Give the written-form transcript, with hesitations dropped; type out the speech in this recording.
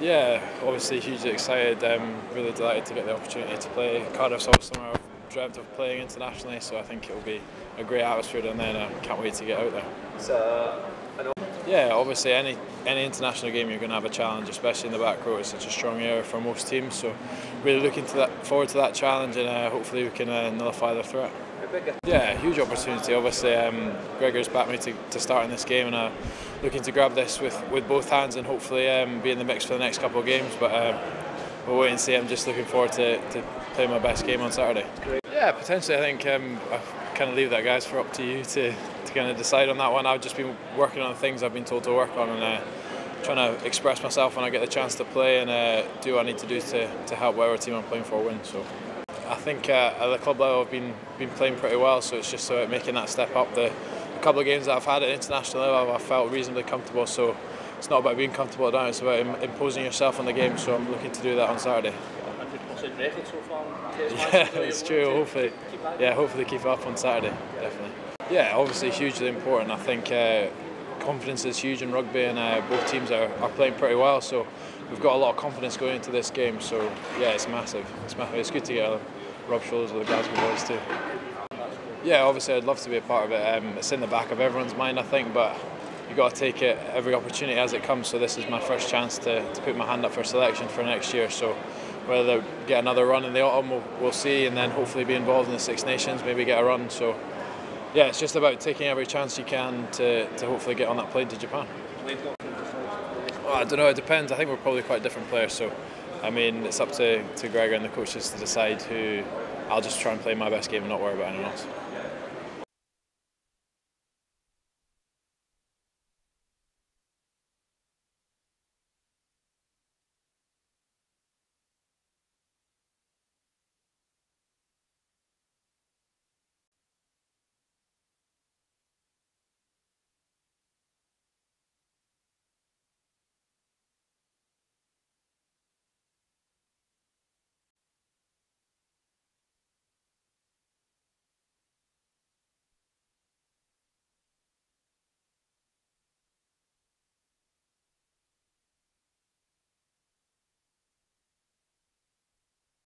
Yeah, obviously hugely excited. Really delighted to get the opportunity to play. Cardiff's always somewhere I've dreamt of playing internationally, so I think it'll be a great atmosphere down there, and I can't wait to get out there. So, yeah, obviously any international game you're going to have a challenge, especially in the back row. It's such a strong area for most teams, so really looking to forward to that challenge, and hopefully we can nullify the threat. Yeah, huge opportunity. Obviously, Gregor's backed me to start in this game, and I'm looking to grab this with both hands and hopefully be in the mix for the next couple of games. But we'll wait and see. I'm just looking forward to playing my best game on Saturday. Yeah, potentially. I think I kind of leave that, guys, for up to you to kind of decide on that one. I've just been working on the things I've been told to work on, and trying to express myself when I get the chance to play, and do what I need to do to help whatever team I'm playing for win. So. I think at the club level I've been playing pretty well, so it's just about making that step up. The couple of games that I've had at international level I've felt reasonably comfortable, so it's not about being comfortable down, it's about imposing yourself on the game, so I'm looking to do that on Saturday. Yeah, it's true, hopefully. Yeah, hopefully keep it up on Saturday, definitely. Yeah, obviously hugely important. I think confidence is huge in rugby, and both teams are playing pretty well, so we've got a lot of confidence going into this game, so yeah, it's massive. It's massive. It's good to get rub shoulders with the Glasgow boys too. Yeah, obviously I'd love to be a part of it. It's in the back of everyone's mind, I think, but you've got to take it, every opportunity as it comes, so this is my first chance to put my hand up for selection for next year, so whether they get another run in the autumn, we'll see, and then hopefully be involved in the Six Nations, maybe get a run, so yeah, it's just about taking every chance you can to hopefully get on that plane to Japan. Well, I don't know, it depends. I think we're probably quite different players, so I mean, it's up to Gregor and the coaches to decide who. I'll just try and play my best game and not worry about anyone else.